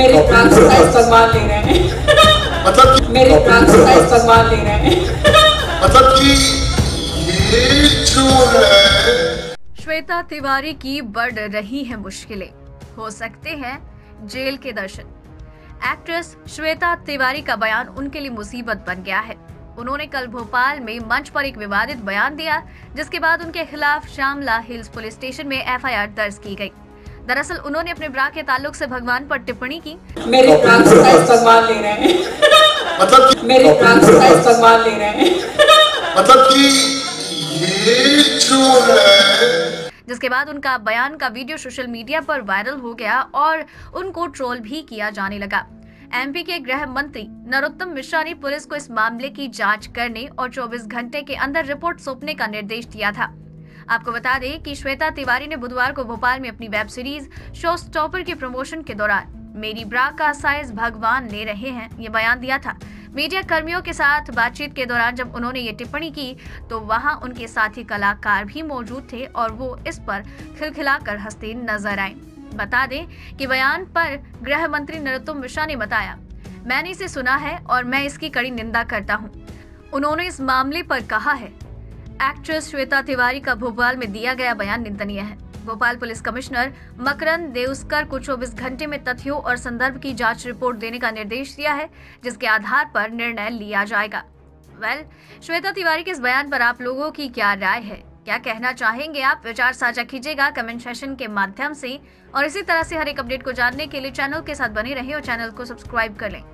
मेरी एक्सरसाइज भगवान ले रहे हैं, मतलब मेरी एक्सरसाइज भगवान ले रहे हैं, मतलब कि ये जो है। श्वेता तिवारी की बढ़ रही है मुश्किलें, हो सकते हैं जेल के दर्शन। एक्ट्रेस श्वेता तिवारी का बयान उनके लिए मुसीबत बन गया है। उन्होंने कल भोपाल में मंच पर एक विवादित बयान दिया, जिसके बाद उनके खिलाफ शामला हिल्स पुलिस स्टेशन में एफआईआर दर्ज की गई। दरअसल उन्होंने अपने ब्रा के ताल्लुक से भगवान पर टिप्पणी की। मेरे एक्सरसाइज भगवान ले रहे हैं, मतलब मेरे एक्सरसाइज भगवान ले रहे हैं, मतलब कि ये जो है। जिसके बाद उनका बयान का वीडियो सोशल मीडिया पर वायरल हो गया और उनको ट्रोल भी किया जाने लगा। एमपी के गृह मंत्री नरोत्तम मिश्रा ने पुलिस को इस मामले की जांच करने और 24 घंटे के अंदर रिपोर्ट सौंपने का निर्देश दिया था। आपको बता दें कि श्वेता तिवारी ने बुधवार को भोपाल में अपनी वेब सीरीज शो स्टॉपर के प्रमोशन के दौरान मेरी ब्रा का साइज भगवान ले रहे हैं ये बयान दिया था। मीडिया कर्मियों के साथ बातचीत के दौरान जब उन्होंने ये टिप्पणी की तो वहाँ उनके साथी कलाकार भी मौजूद थे और वो इस पर खिलखिलाकर हंसते नजर आए। बता दें कि बयान पर गृह मंत्री नरोत्तम मिश्रा ने बताया, मैंने इसे सुना है और मैं इसकी कड़ी निंदा करता हूं। उन्होंने इस मामले पर कहा है, एक्ट्रेस श्वेता तिवारी का भोपाल में दिया गया बयान निंदनीय है। भोपाल पुलिस कमिश्नर मकरंद देवस्कर को 24 घंटे में तथ्यों और संदर्भ की जांच रिपोर्ट देने का निर्देश दिया है, जिसके आधार पर निर्णय लिया जाएगा। वेल, श्वेता तिवारी के इस बयान पर आप लोगों की क्या राय है? क्या कहना चाहेंगे आप? विचार साझा कीजिएगा कमेंट सेशन के माध्यम से और इसी तरह से हर एक अपडेट को जानने के लिए चैनल के साथ बने रहें और चैनल को सब्सक्राइब कर लें।